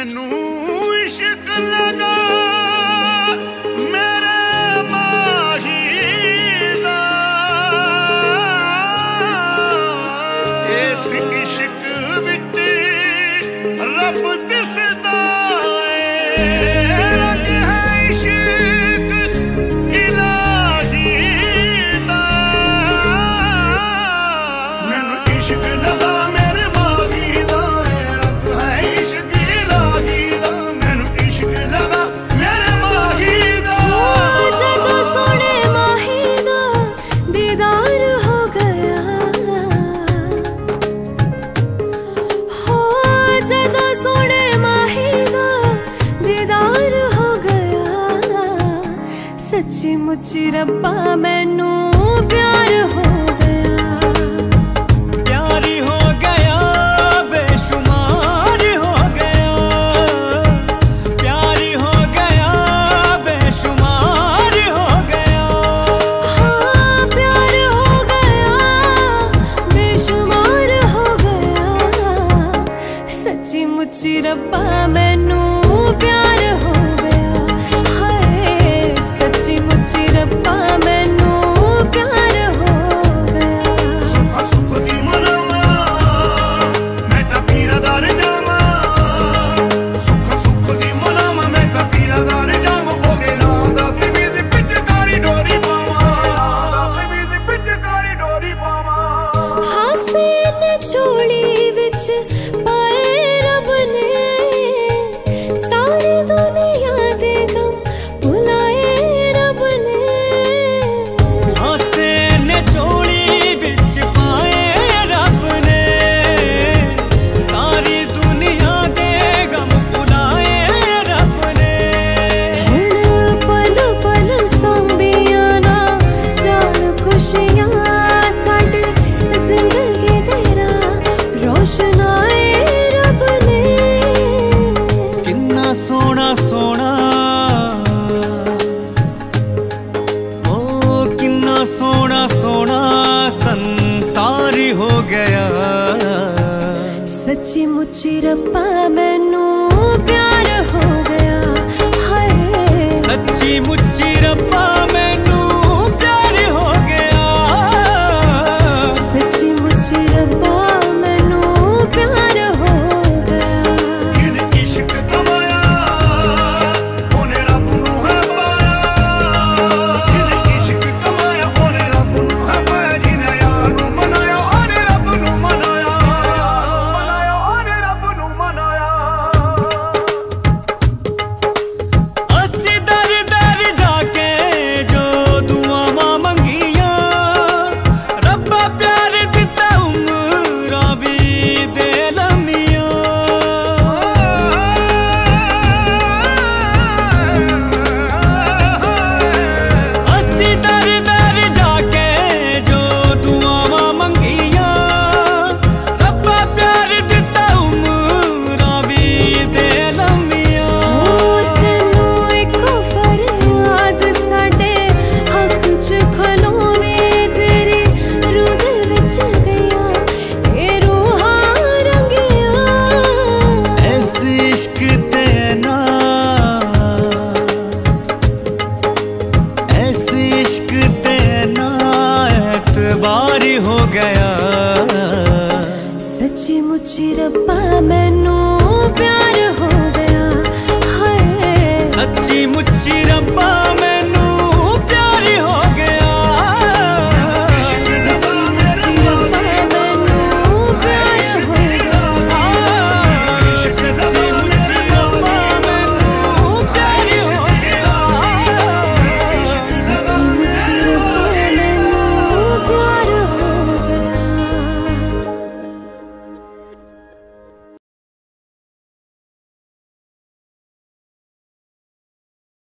मैनू इश्क लगा मेरे माही दा, इस इश्क विच रब दिसदा ऐ, रंग है इश्क इलाही दा, मैनू इश्क लगा सच्ची मुच्ची रब्बा मैनू प्यार हो गया, प्यारी हो गया, बेशुमार हो गया, प्यारी हो गया, बेशुमार हो गया, हाँ प्यार हो गया, बेशुमार हो गया, सच्ची मुच्ची रब्बा मैनू प्यार हो गया, रब्बा मैनू प्यार हो गया। सुख सुख दी मनावा मैं तां पीरदार जामा, सुख सुख दी मनावा मैं तां पीरदार जामा, भोगे नाम दा बीज पिच कारी डोरी पावा, बीज पिच कारी डोरी पावा, हासे ने झोली विच पाए रब ने, सारी दुनिया दे गम भुलाए रब ने, सोना सोना संसारी हो गया, सच्ची मुच्ची रब्बा मैनू प्यार हो गया, हाय सच्ची मुच्ची रब्बा मैनू प्यार हो गया, सच्ची मुच्ची रब्बा मैनू प्यार हो गया। जिने इश्क कमाया उन्हें रब नू है पाया, जिने इश्क कमाया उन्हें रब नू है पाया, जिने यार नू मनाया उन्हें रब नू मनाया, मनाया उन्हें रब नू मनाया। असी दर दर जाके जो दुआवां मंगियां, रब्बा प्यार दिता उम्रां वी दे लम्मियां, असी दर दर जाके जो दुआवां मंगियां, रब्बा प्यार दिता उम्रां वी दे लम्मियां। तेनू एक फरियाद साडे हक च खलोवे, तेरी रूह दे विच गया ए रूहां रंगियां, इस इश्क ते ना, इस इश्क ते ना एतबार हो गया, सच्ची मुच्ची रब्बा मैनू